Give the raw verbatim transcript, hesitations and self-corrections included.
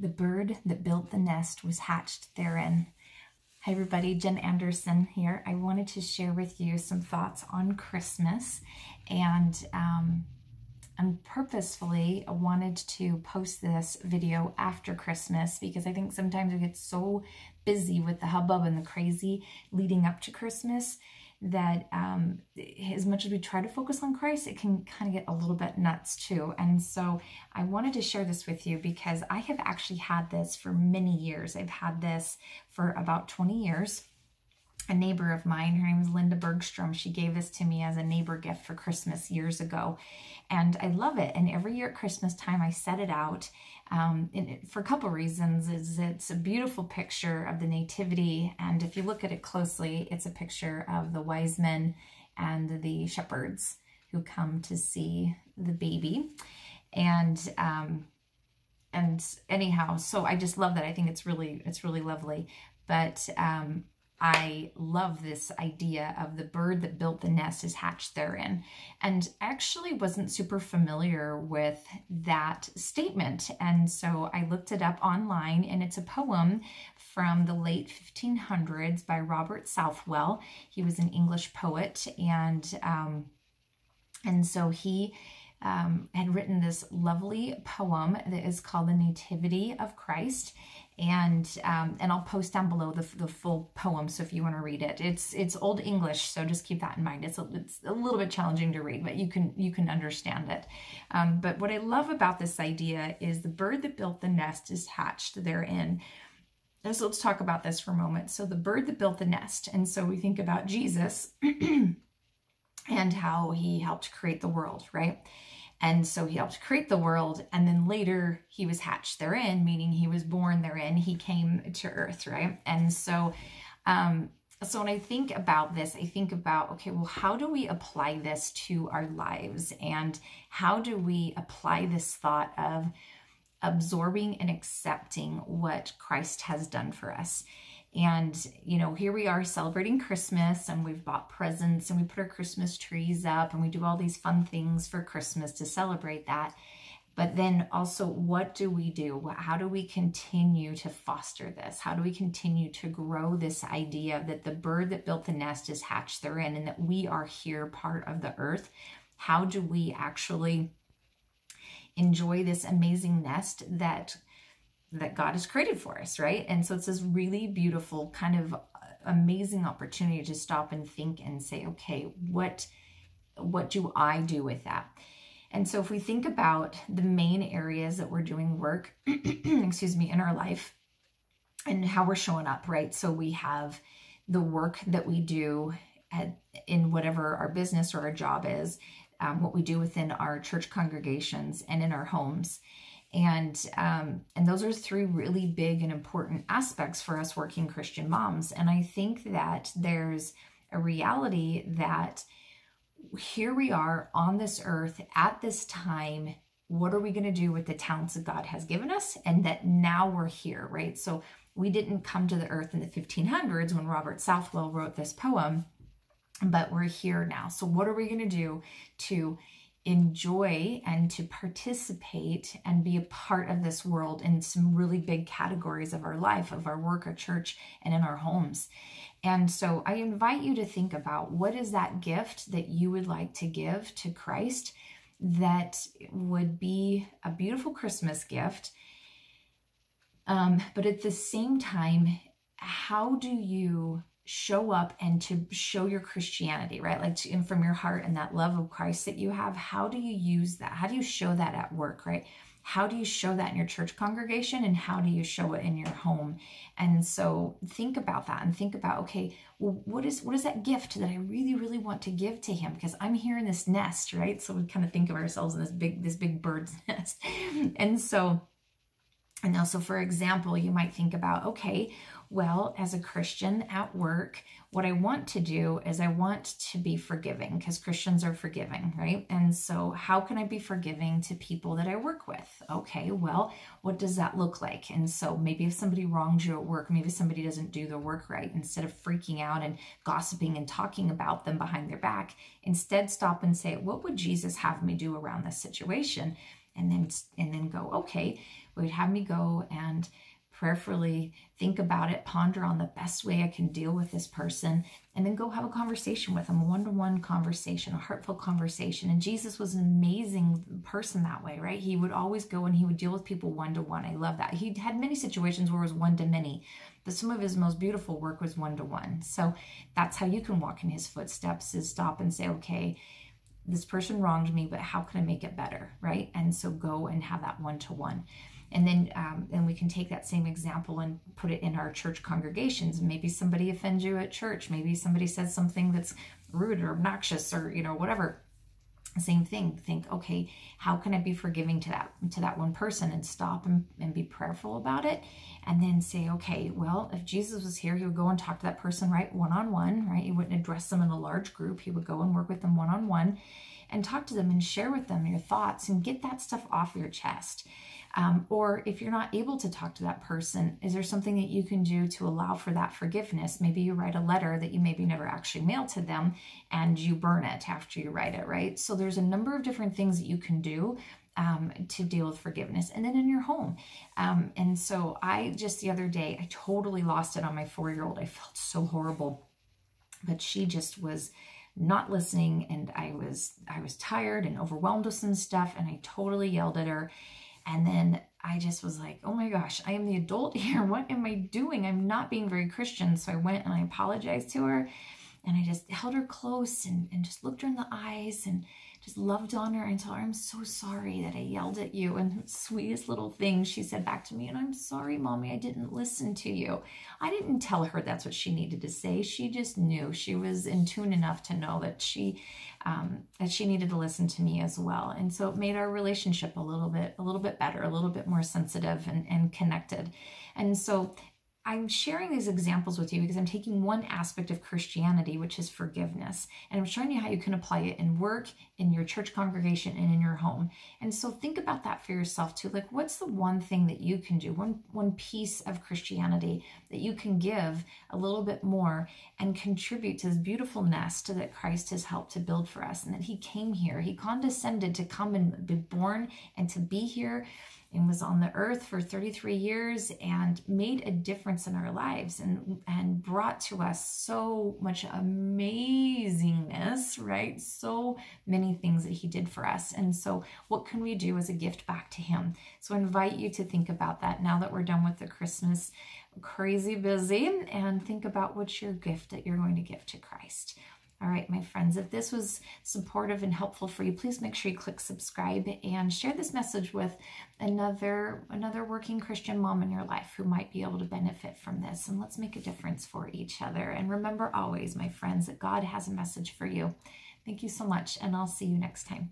The bird that built the nest was hatched therein. Hi everybody, Jen Anderson here. I wanted to share with you some thoughts on Christmas, and um, I purposefully wanted to post this video after Christmas because I think sometimes we get so busy with the hubbub and the crazy leading up to Christmas that um, as much as we try to focus on Christ, it can kind of get a little bit nuts too. And so I wanted to share this with you because I have actually had this for many years. I've had this for about twenty years. A neighbor of mine, her name is Linda Bergstrom, she gave this to me as a neighbor gift for Christmas years ago. And I love it. And every year at Christmas time, I set it out um, it, for a couple reasons. Is it's a beautiful picture of the Nativity. And if you look at it closely, it's a picture of the wise men and the shepherds who come to see the baby. And um, and anyhow, so I just love that. I think it's really, it's really lovely. But um, I love this idea of the bird that built the nest is hatched therein. And actually wasn't super familiar with that statement. And so I looked it up online, and it's a poem from the late fifteen hundreds by Robert Southwell. He was an English poet, and um, and so he um, had written this lovely poem that is called The Nativity of Christ. And um, and I'll post down below the, the full poem, so if you want to read it, it's it's Old English, so just keep that in mind. It's a, it's a little bit challenging to read, but you can you can understand it. Um, but what I love about this idea is the bird that built the nest is hatched therein. And so let's talk about this for a moment. So the bird that built the nest, and so we think about Jesus and how he helped create the world, right? And so he helped create the world, and then later he was hatched therein, meaning he was born therein. He came to earth, right? And so, um, so when I think about this, I think about, okay, well, how do we apply this to our lives? And how do we apply this thought of absorbing and accepting what Christ has done for us? And, you know, here we are celebrating Christmas, and we've bought presents, and we put our Christmas trees up, and we do all these fun things for Christmas to celebrate that. But then also, what do we do? How do we continue to foster this? How do we continue to grow this idea that the bird that built the nest is hatched therein, and that we are here part of the earth? How do we actually enjoy this amazing nest that that God has created for us, right? And so it's this really beautiful, kind of amazing opportunity to stop and think and say, okay, what, what do I do with that? And so if we think about the main areas that we're doing work, excuse me, in our life and how we're showing up, right? So we have the work that we do at, in whatever our business or our job is, um, what we do within our church congregations and in our homes. And um, and those are three really big and important aspects for us working Christian moms. And I think that there's a reality that here we are on this earth at this time. What are we going to do with the talents that God has given us? And that now we're here, right? So we didn't come to the earth in the fifteen hundreds when Robert Southwell wrote this poem, but we're here now. So what are we going to do to enjoy and to participate and be a part of this world in some really big categories of our life, of our work, our church, and in our homes? And so I invite you to think about, what is that gift that you would like to give to Christ that would be a beautiful Christmas gift? Um, but at the same time, how do you show up and to show your Christianity, right? Like to, and from your heart and that love of Christ that you have, how do you use that? How do you show that at work, right? How do you show that in your church congregation, and how do you show it in your home? And so think about that and think about, okay, well, what is, what is that gift that I really, really want to give to him? Because I'm here in this nest, right? So we kind of think of ourselves in this big, this big bird's nest. And so, and also, for example, you might think about, okay, well, as a Christian at work, what I want to do is I want to be forgiving, because Christians are forgiving, right? And so how can I be forgiving to people that I work with? Okay, well, what does that look like? And so maybe if somebody wrongs you at work, maybe somebody doesn't do their work right, instead of freaking out and gossiping and talking about them behind their back, instead stop and say, what would Jesus have me do around this situation? and then and then go, okay, we'd have me go and prayerfully think about it, ponder on the best way I can deal with this person, and then go have a conversation with them, a one-to-one conversation, a heartfelt conversation. And Jesus was an amazing person that way, right? He would always go and he would deal with people one-to-one. I love that. He had many situations where it was one-to-many, but some of his most beautiful work was one-to-one. So that's how you can walk in his footsteps, is stop and say, okay, this person wronged me, but how can I make it better, right? And so go and have that one-to-one. And then um, and we can take that same example and put it in our church congregations. Maybe somebody offends you at church. Maybe somebody says something that's rude or obnoxious or, you know, whatever. Same thing. Think, okay, how can I be forgiving to that to that one person, and stop and, and be prayerful about it, and then say, okay, well, if Jesus was here, he would go and talk to that person, right, one-on-one, right? He wouldn't address them in a large group. He would go and work with them one-on-one and talk to them and share with them your thoughts and get that stuff off your chest. Um, or if you're not able to talk to that person, is there something that you can do to allow for that forgiveness? Maybe you write a letter that you maybe never actually mailed to them, and you burn it after you write it, right? So there's a number of different things that you can do um, to deal with forgiveness, and then in your home. Um, and so I just the other day, I totally lost it on my four-year-old. I felt so horrible, but she just was not listening, and I was, I was tired and overwhelmed with some stuff, and I totally yelled at her. And then I just was like, oh my gosh, I am the adult here. What am I doing? I'm not being very Christian. So I went and I apologized to her, and I just held her close and, and just looked her in the eyes and just loved on her and told her, I'm so sorry that I yelled at you. And the sweetest little thing she said back to me, and I'm sorry, Mommy, I didn't listen to you. I didn't tell her that's what she needed to say. She just knew. She was in tune enough to know that she um, that she needed to listen to me as well. And so it made our relationship a little bit, a little bit better, a little bit more sensitive and, and connected. And so I'm sharing these examples with you because I'm taking one aspect of Christianity, which is forgiveness, and I'm showing you how you can apply it in work, in your church congregation, and in your home. And so think about that for yourself too. Like, what's the one thing that you can do, one, one piece of Christianity that you can give a little bit more and contribute to this beautiful nest that Christ has helped to build for us, and that he came here. He condescended to come and be born and to be here, and was on the earth for thirty-three years and made a difference in our lives, and, and brought to us so much amazingness, right? So many things that he did for us. And so what can we do as a gift back to him? So I invite you to think about that now that we're done with the Christmas crazy busy, and think about what's your gift that you're going to give to Christ. All right, my friends, if this was supportive and helpful for you, please make sure you click subscribe and share this message with another, another working Christian mom in your life who might be able to benefit from this. And let's make a difference for each other. And remember always, my friends, that God has a message for you. Thank you so much, and I'll see you next time.